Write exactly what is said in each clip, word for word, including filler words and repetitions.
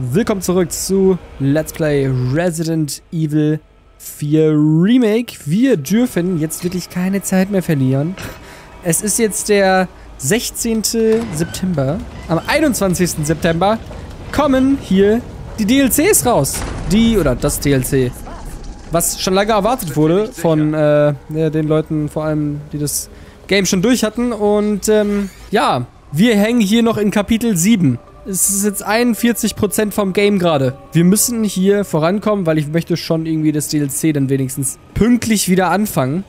Willkommen zurück zu Let's Play Resident Evil vier Remake. Wir dürfen jetzt wirklich keine Zeit mehr verlieren. Es ist jetzt der sechzehnte September. Am einundzwanzigsten September kommen hier die D L Cs raus. Die, oder das D L C, was schon lange erwartet wurde von äh, den Leuten, vor allem, die das Game schon durch hatten. Und ähm, ja, wir hängen hier noch in Kapitel sieben. Es ist jetzt einundvierzig Prozent vom Game gerade. Wir müssen hier vorankommen, weil ich möchte schon irgendwie das D L C dann wenigstens pünktlich wieder anfangen.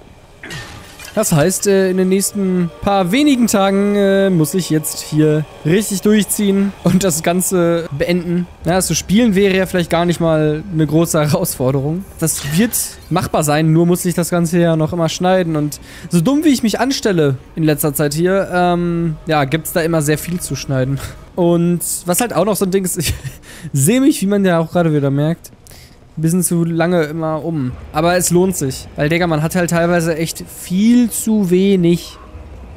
Das heißt, in den nächsten paar wenigen Tagen muss ich jetzt hier richtig durchziehen und das Ganze beenden. Ja, das zu spielen wäre ja vielleicht gar nicht mal eine große Herausforderung. Das wird machbar sein, nur muss ich das Ganze ja noch immer schneiden. Und so dumm, wie ich mich anstelle in letzter Zeit hier, ähm, ja, gibt es da immer sehr viel zu schneiden. Und was halt auch noch so ein Ding ist, ich sehe mich, wie man ja auch gerade wieder merkt, ein bisschen zu lange immer um. Aber es lohnt sich. Weil, Digga, man hat halt teilweise echt viel zu wenig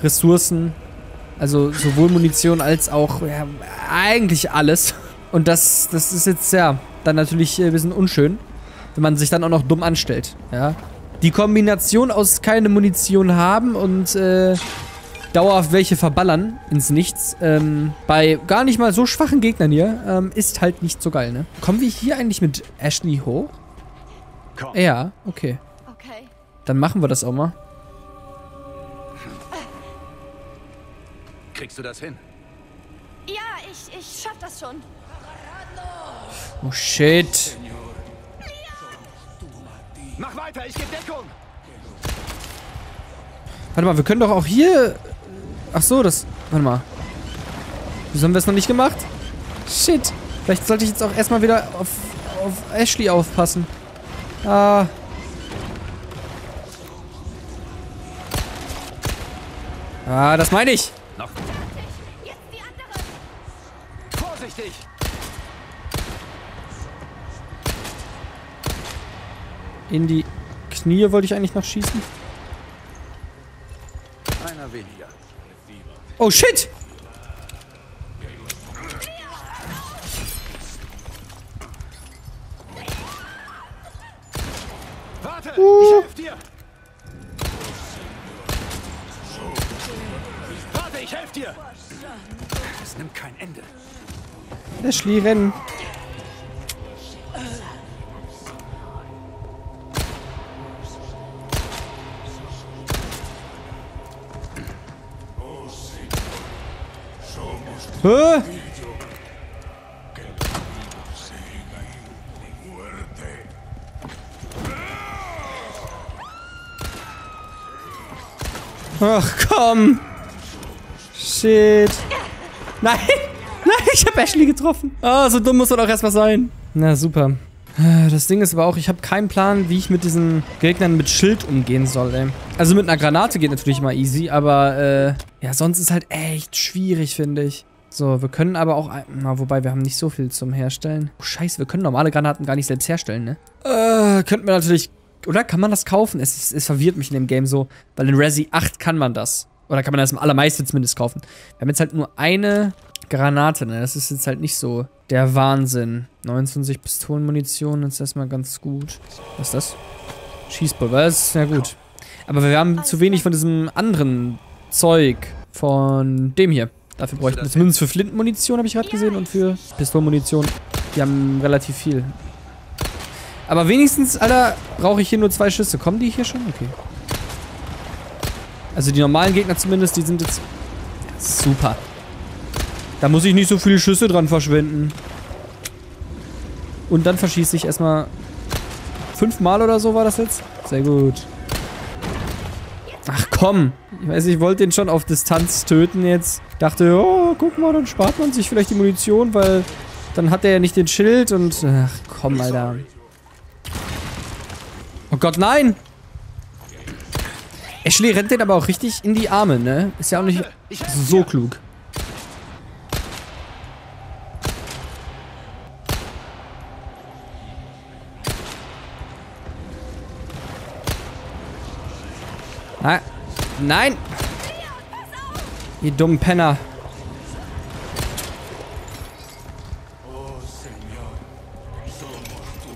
Ressourcen. Also sowohl Munition als auch ja, eigentlich alles. Und das, das ist jetzt, ja, dann natürlich ein bisschen unschön, wenn man sich dann auch noch dumm anstellt. Ja. Die Kombination aus keine Munition haben und äh, dauerhaft welche verballern ins Nichts, ähm, bei gar nicht mal so schwachen Gegnern hier, ähm, ist halt nicht so geil, ne? Kommen wir hier eigentlich mit Ashley hoch? Komm. Ja, okay. okay. Dann machen wir das auch mal. Kriegst du das hin? Ja, ich, ich schaff das schon. Oh, shit. Leon. Mach weiter, ich geb Deckung. Warte mal, wir können doch auch hier... Ach so, das... Warte mal. Wieso haben wir es noch nicht gemacht? Shit. Vielleicht sollte ich jetzt auch erstmal wieder auf, auf Ashley aufpassen. Ah. Ah, das meine ich. Vorsichtig. In die Knie wollte ich eigentlich noch schießen. Weniger. Oh shit! Warte, uh. ich helfe dir! Warte, ich helfe dir! Das nimmt kein Ende. Ashley, rennen. Hä? Ach komm! Shit! Nein! Nein, ich hab Ashley getroffen! Ah, oh, so dumm muss er doch erstmal sein! Na super. Das Ding ist aber auch, ich habe keinen Plan, wie ich mit diesen Gegnern mit Schild umgehen soll, ey. Also mit einer Granate geht natürlich mal easy, aber äh, ja, sonst ist halt echt schwierig, finde ich. So, wir können aber auch... Na, wobei, wir haben nicht so viel zum Herstellen. Oh, scheiße, wir können normale Granaten gar nicht selbst herstellen, ne? Äh, könnten wir natürlich... Oder kann man das kaufen? Es, es, es verwirrt mich in dem Game so, weil in Resi acht kann man das. Oder kann man das am allermeisten zumindest kaufen. Wir haben jetzt halt nur eine Granate, ne? Das ist jetzt halt nicht so der Wahnsinn. neunundzwanzig Pistolenmunition ist erstmal ganz gut. Was ist das? Schießpulver, das ist ja gut. Aber wir haben zu wenig von diesem anderen Zeug. Von dem hier. Dafür bräuchten wir zumindest für Flintenmunition, habe ich gerade gesehen, und für Pistolenmunition. Die haben relativ viel. Aber wenigstens, Alter, brauche ich hier nur zwei Schüsse. Kommen die hier schon? Okay. Also die normalen Gegner zumindest, die sind jetzt super. Da muss ich nicht so viele Schüsse dran verschwenden. Und dann verschieße ich erstmal fünfmal oder so war das jetzt. Sehr gut. Ach komm. Ich weiß, ich wollte den schon auf Distanz töten jetzt. Dachte, oh, guck mal, dann spart man sich vielleicht die Munition, weil dann hat er ja nicht den Schild und... Ach komm, Alter. Oh Gott, nein! Ashley rennt den aber auch richtig in die Arme, ne? Ist ja auch nicht so klug. Nein. Nein! Ihr dummen Penner.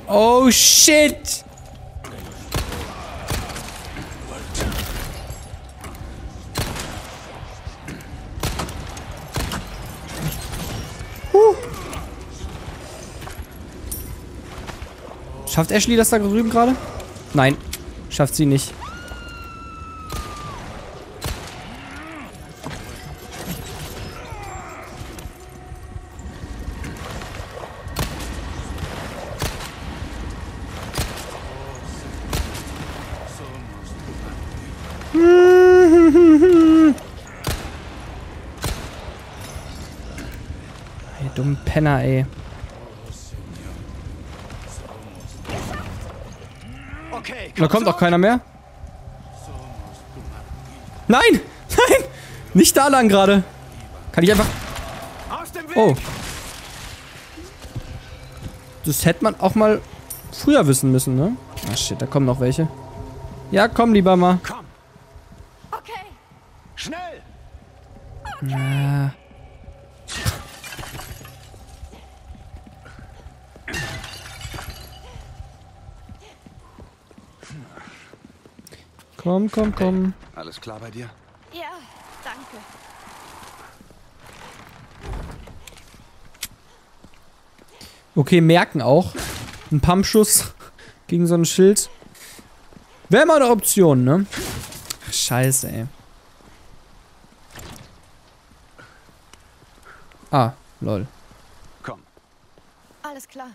Oh shit! Huh. Schafft Ashley das da drüben gerade? Nein, schafft sie nicht. Dummen Penner, ey. Okay, da kommt auch keiner mehr. Nein! Nein! Nicht da lang gerade. Kann ich einfach... Oh. Das hätte man auch mal früher wissen müssen, ne? Ah, shit, da kommen noch welche. Ja, komm lieber mal. Okay. Schnell. Na. Komm, komm, komm. Hey, alles klar bei dir? Ja, danke. Okay, merken auch. Ein Pumpschuss gegen so ein Schild. Wäre mal eine Option, ne? Ach, scheiße, ey. Ah, lol. Komm. Alles klar.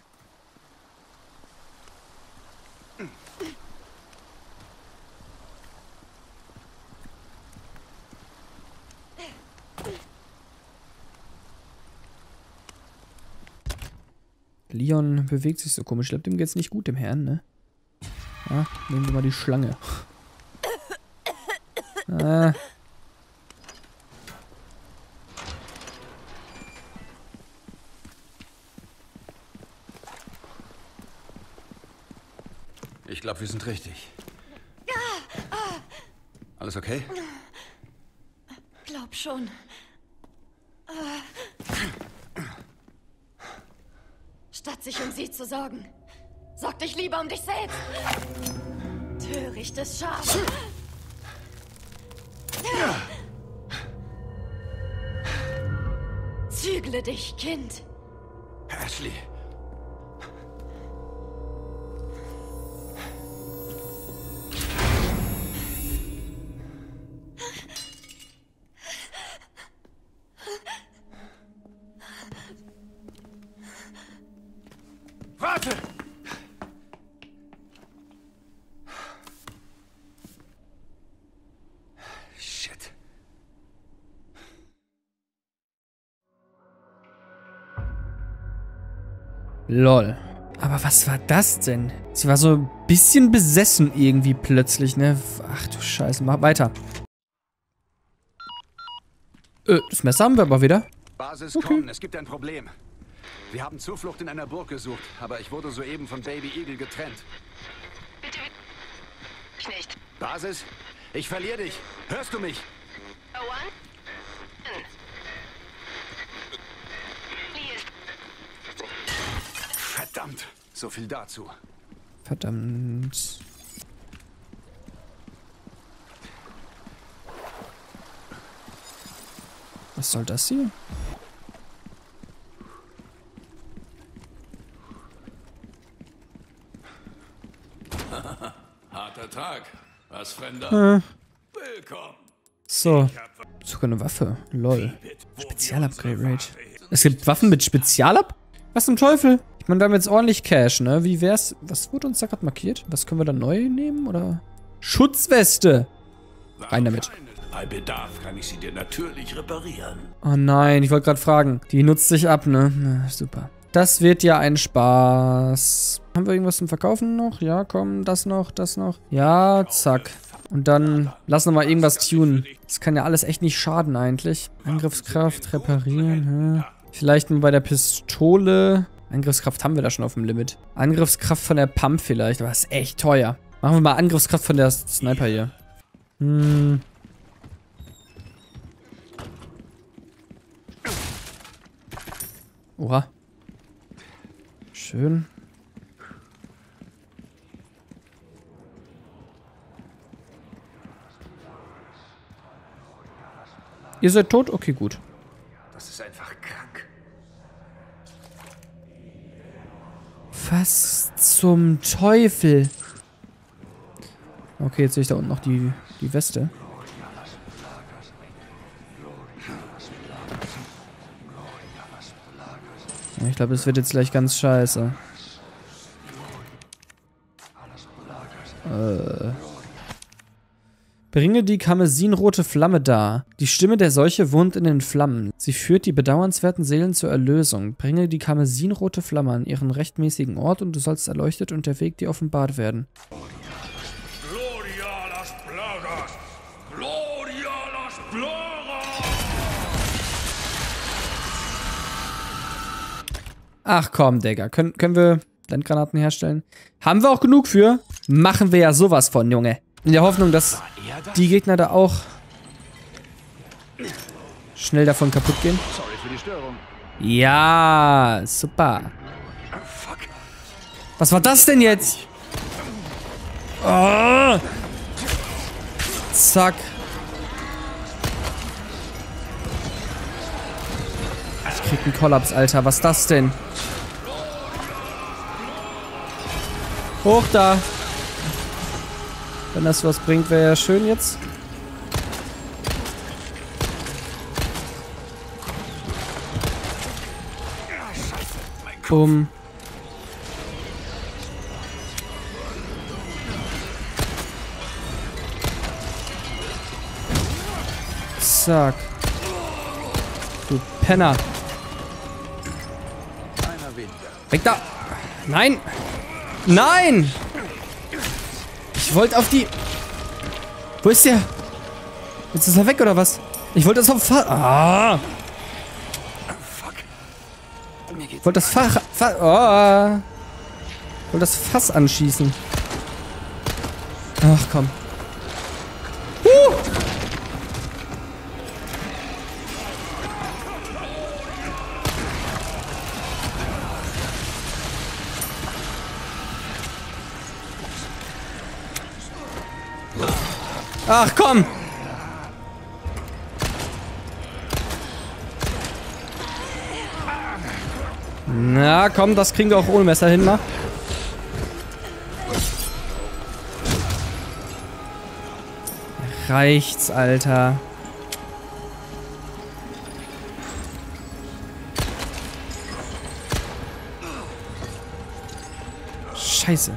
Leon bewegt sich so komisch. Ich glaube, dem geht's nicht gut, dem Herrn, ne? Ah, nehmen wir mal die Schlange. Ah. Ich glaube, wir sind richtig. Alles okay? Glaub schon. Statt sich um sie zu sorgen, sorg dich lieber um dich selbst. Törichtes Schaf. Zügle dich, Kind. Ashley. Lol. Aber was war das denn? Sie war so ein bisschen besessen irgendwie plötzlich, ne? Ach du Scheiße, mach weiter. Äh, das Messer haben wir aber wieder. Basis, okay. Kommen, es gibt ein Problem. Wir haben Zuflucht in einer Burg gesucht, aber ich wurde soeben von Baby Eagle getrennt. Bitte, ich nicht. Basis, ich verliere dich. Hörst du mich? Owen? Verdammt, so viel dazu. Verdammt. Was soll das hier? Harter Tag. Was, Fremder? Äh. Willkommen. So. Sogar eine Waffe. Lol. Spezialupgrade Rage. Es gibt Waffen mit Spezialab? Was zum Teufel? Ich meine, wir haben jetzt ordentlich Cash, ne? Wie wär's... Was wurde uns da gerade markiert? Was können wir da neu nehmen, oder? Schutzweste! Rein damit. Bei Bedarf kann ich sie dir natürlich reparieren. Oh nein, ich wollte gerade fragen. Die nutzt sich ab, ne? Na, super. Das wird ja ein Spaß. Haben wir irgendwas zum Verkaufen noch? Ja, komm, das noch, das noch. Ja, zack. Und dann lassen wir mal irgendwas tunen. Das kann ja alles echt nicht schaden, eigentlich. Angriffskraft, reparieren, ja. Vielleicht mal bei der Pistole... Angriffskraft haben wir da schon auf dem Limit. Angriffskraft von der Pump vielleicht, aber ist echt teuer. Machen wir mal Angriffskraft von der Sniper hier. Hm. Oha. Schön. Ihr seid tot? Okay, gut. Das ist einfach krank. Was zum Teufel? Okay, jetzt sehe ich da unten noch die, die Weste. Ich glaube, es wird jetzt gleich ganz scheiße. Äh. Bringe die karmesinrote Flamme dar. Die Stimme der Seuche wohnt in den Flammen. Sie führt die bedauernswerten Seelen zur Erlösung. Bringe die karmesinrote Flamme an ihren rechtmäßigen Ort und du sollst erleuchtet und der Weg dir offenbart werden. Gloria a las Plagas! Gloria a las Plagas! Ach komm, Digga. Können, können wir Landgranaten herstellen? Haben wir auch genug für? Machen wir ja sowas von, Junge. In der Hoffnung, dass die Gegner da auch schnell davon kaputt gehen. Sorry für die Störung. Ja, super. Was war das denn jetzt? Oh. Zack. Ich krieg einen Kollaps, Alter. Was ist das denn? Hoch da. Wenn das was bringt, wäre ja schön jetzt. Bumm. Zack. Du Penner. Weg da! Nein! Nein! Ich wollte auf die... Wo ist der? Jetzt ist er weg, oder was? Ich wollte das auf Fahr... Ah! Ich wollte das Fahr... Fahr... Oh. Ich wollte das Fass anschießen. Ach, komm. Huh! Ach, komm! Na, komm, das kriegen wir auch ohne Messer hin, ne? Reicht's, Alter. Scheiße.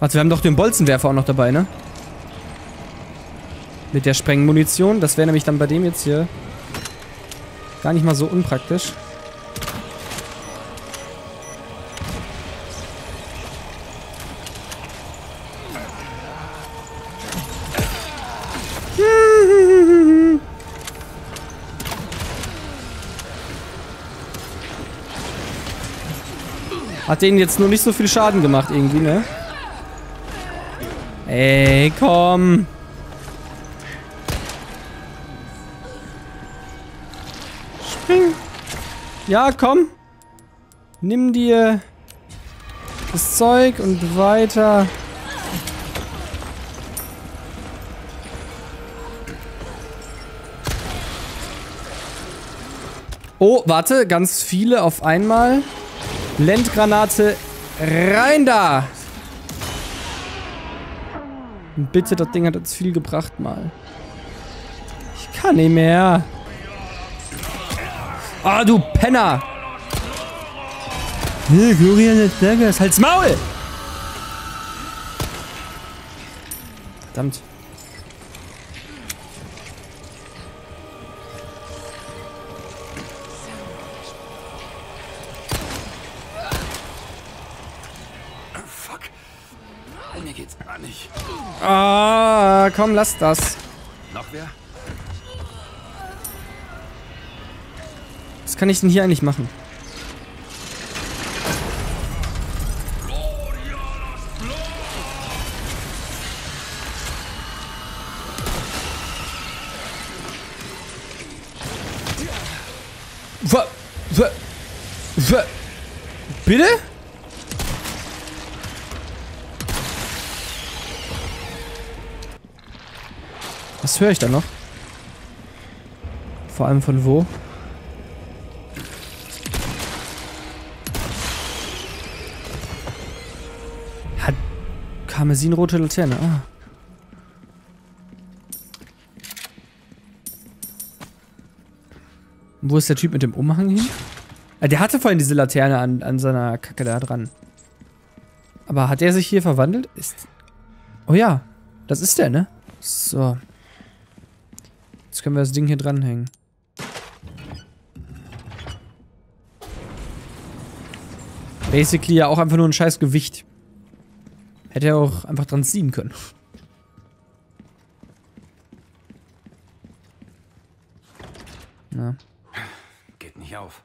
Warte, wir haben doch den Bolzenwerfer auch noch dabei, ne? Mit der Sprengmunition. Das wäre nämlich dann bei dem jetzt hier gar nicht mal so unpraktisch. Hat denen jetzt nur nicht so viel Schaden gemacht irgendwie, ne? Ey, komm. Spring. Ja, komm. Nimm dir das Zeug und weiter. Oh, warte. Ganz viele auf einmal. Landgranate rein da. Bitte, das Ding hat uns viel gebracht mal. Ich kann nicht mehr. Ah, du Penner! Nee, Gloria des Berges, halt's Maul! Verdammt. Ah, komm, lass das. Noch wer? Was kann ich denn hier eigentlich machen? Gloria Bitte? Was höre ich da noch? Vor allem von wo? Hat Karmesin rote Laterne. Ah. Wo ist der Typ mit dem Umhang hin? Der hatte vorhin diese Laterne an, an seiner Kacke da dran. Aber hat er sich hier verwandelt? Ist... Oh ja, das ist der, ne? So. Jetzt können wir das Ding hier dranhängen. Basically ja auch einfach nur ein scheiß Gewicht. Hätte er auch einfach dran ziehen können. Na. Geht nicht auf.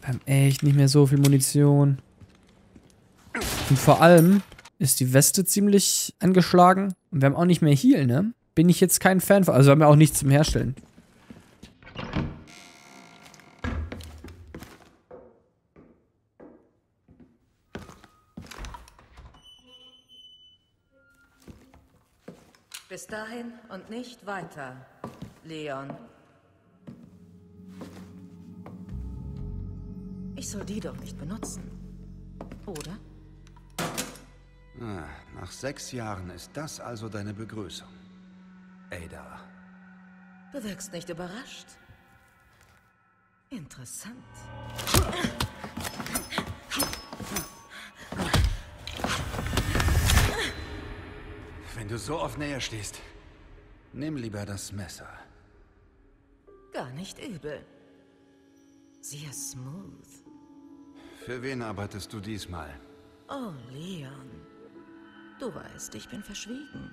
Wir haben echt nicht mehr so viel Munition. Und vor allem ist die Weste ziemlich angeschlagen. Und wir haben auch nicht mehr Heal, ne? Bin ich jetzt kein Fan von. Also haben wir auch nichts zum Herstellen. Bis dahin und nicht weiter, Leon. Ich soll die doch nicht benutzen, oder? Ah, nach sechs Jahren ist das also deine Begrüßung, Ada. Du wirkst nicht überrascht. Interessant. Wenn du so oft näher stehst, nimm lieber das Messer. Gar nicht übel. Sehr smooth. Für wen arbeitest du diesmal? Oh, Leon. Du weißt, ich bin verschwiegen.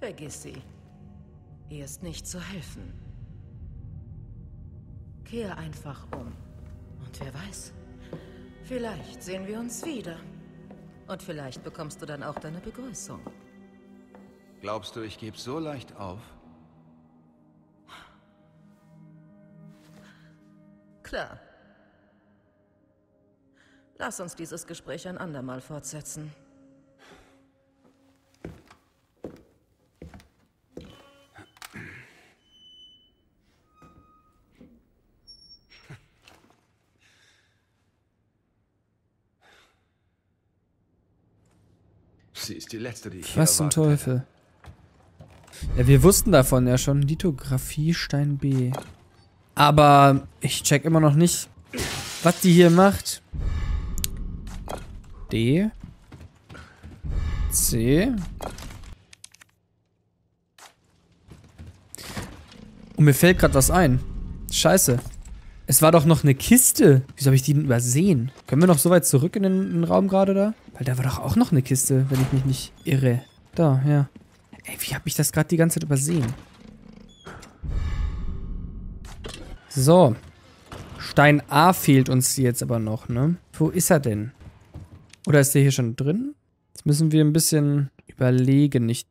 Vergiss sie. Ihr ist nicht zu helfen. Kehr einfach um. Und wer weiß, vielleicht sehen wir uns wieder. Und vielleicht bekommst du dann auch deine Begrüßung. Glaubst du, ich gebe so leicht auf? Klar. Lass uns dieses Gespräch ein andermal fortsetzen. Sie ist die letzte, die ich Was zum Teufel? Ja, wir wussten davon ja schon. Lithografie Stein B. Aber ich check immer noch nicht, was die hier macht. D. C. Und mir fällt gerade was ein. Scheiße. Es war doch noch eine Kiste. Wieso habe ich die denn übersehen? Können wir noch so weit zurück in den, in den Raum gerade da? Weil da war doch auch noch eine Kiste, wenn ich mich nicht irre. Da, ja. Ey, wie habe ich das gerade die ganze Zeit übersehen? So. Stein A fehlt uns jetzt aber noch, ne? Wo ist er denn? Oder ist der hier schon drin? Jetzt müssen wir ein bisschen überlegen. Nicht.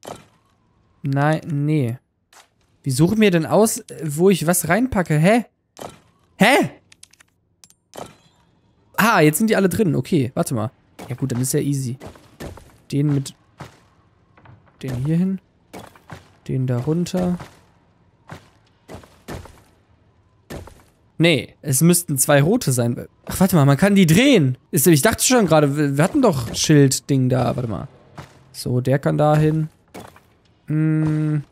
Nein, nee. Wie suche ich mir denn aus, wo ich was reinpacke? Hä? Hä? Ah, jetzt sind die alle drin. Okay, warte mal. Ja gut, dann ist ja easy. Den mit... Den hier hin. Den da runter. Nee, es müssten zwei rote sein. Ach, warte mal, man kann die drehen. Ich dachte schon gerade, wir hatten doch Schildding da. Warte mal. So, der kann da hin. Hm.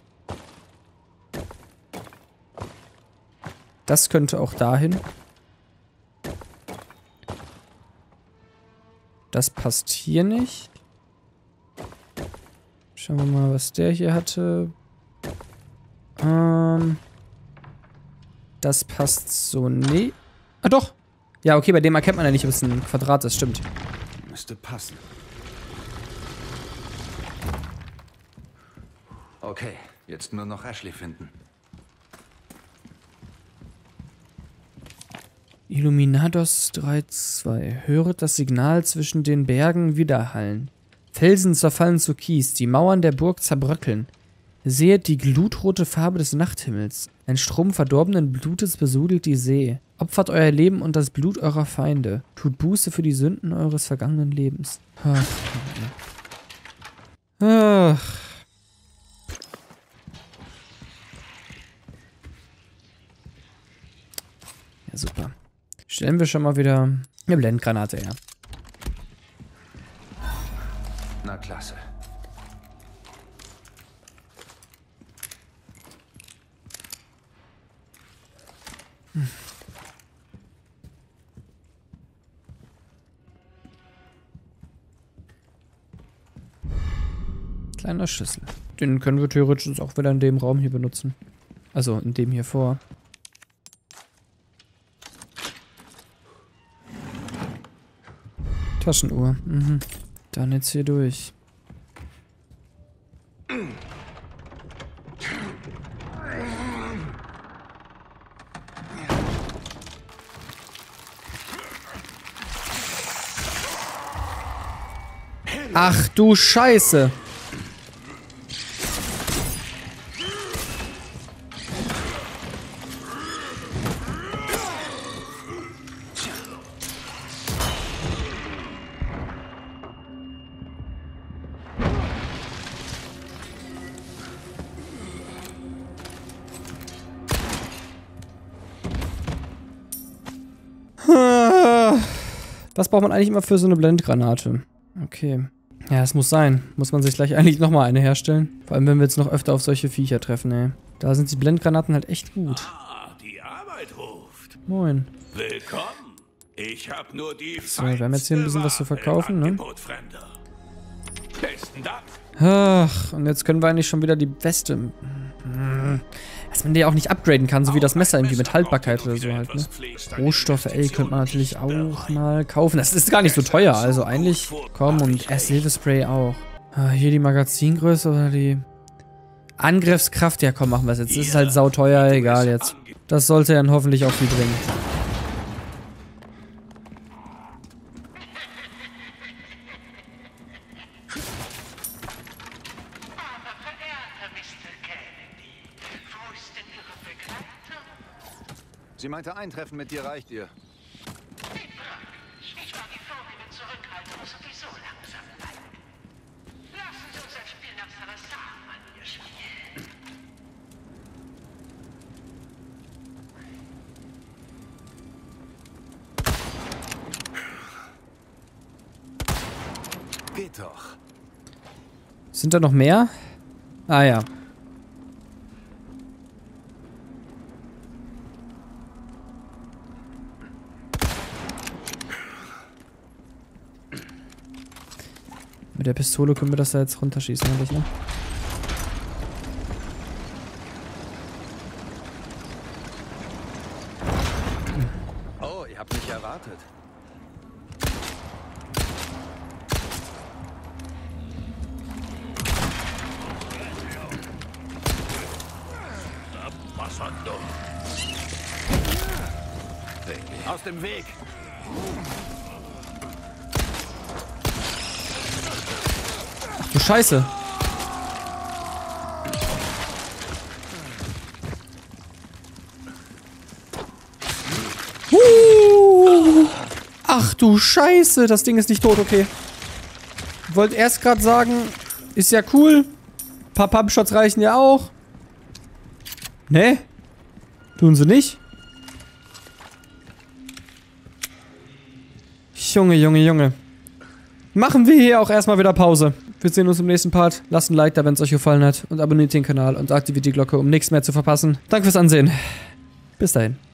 Das könnte auch da hin. Das passt hier nicht. Schauen wir mal, was der hier hatte. Ähm... Das passt so nicht. Ah, doch. Ja, okay, bei dem erkennt man ja nicht, ob es ein Quadrat ist. Stimmt. Müsste passen. Okay, jetzt nur noch Ashley finden. Illuminados drei Punkt zwei. Höre das Signal zwischen den Bergen widerhallen. Felsen zerfallen zu Kies, die Mauern der Burg zerbröckeln. Seht die glutrote Farbe des Nachthimmels. Ein Strom verdorbenen Blutes besudelt die See. Opfert euer Leben und das Blut eurer Feinde. Tut Buße für die Sünden eures vergangenen Lebens. Ach. Ach. Ja, super. Stellen wir schon mal wieder eine Blendgranate her. Na, klasse. Hm. Kleiner Schüssel. Den können wir theoretisch auch wieder in dem Raum hier benutzen. Also in dem hier vor. Taschenuhr. Mhm. Dann jetzt hier durch. Ach du Scheiße! Das braucht man eigentlich immer für so eine Blendgranate. Okay. Ja, das muss sein. Muss man sich gleich eigentlich nochmal eine herstellen. Vor allem, wenn wir jetzt noch öfter auf solche Viecher treffen, ey. Da sind die Blendgranaten halt echt gut. Ah, die Arbeit ruft. Moin. Willkommen. Ich hab nur die so, wir haben jetzt hier ein bisschen was zu verkaufen, ne? Besten Dank. Ach, und jetzt können wir eigentlich schon wieder die Weste... Hm. Dass man die auch nicht upgraden kann, so wie das Messer irgendwie mit Haltbarkeit oder so halt, ne? Rohstoffe, ey, könnte man natürlich auch mal kaufen. Das ist gar nicht so teuer, also eigentlich. Komm, und erst Silverspray auch. Ah, hier die Magazingröße oder die... Angriffskraft, ja komm, machen wir es jetzt. Das ist halt sauteuer, egal jetzt. Das sollte dann hoffentlich auch viel bringen. Sie meinte, ein Treffen mit dir reicht ihr. Ich war die vornehme Zurückhaltung sowieso langsam bleiben. Lassen Sie uns das Spiel nach Salazar an ihr spielen. Geht doch. Sind da noch mehr? Ah ja. Mit der Pistole können wir das da jetzt runterschießen, eigentlich, ne? Oh, ihr habt mich erwartet. Aus dem Weg! Du Scheiße. Uh. Ach du Scheiße, das Ding ist nicht tot, okay. Ich wollte erst gerade sagen, ist ja cool. Ein paar Pumpshots reichen ja auch. Ne? Tun sie nicht. Junge, Junge, Junge. Machen wir hier auch erstmal wieder Pause. Wir sehen uns im nächsten Part. Lasst ein Like da, wenn es euch gefallen hat. Und abonniert den Kanal und aktiviert die Glocke, um nichts mehr zu verpassen. Danke fürs Ansehen. Bis dahin.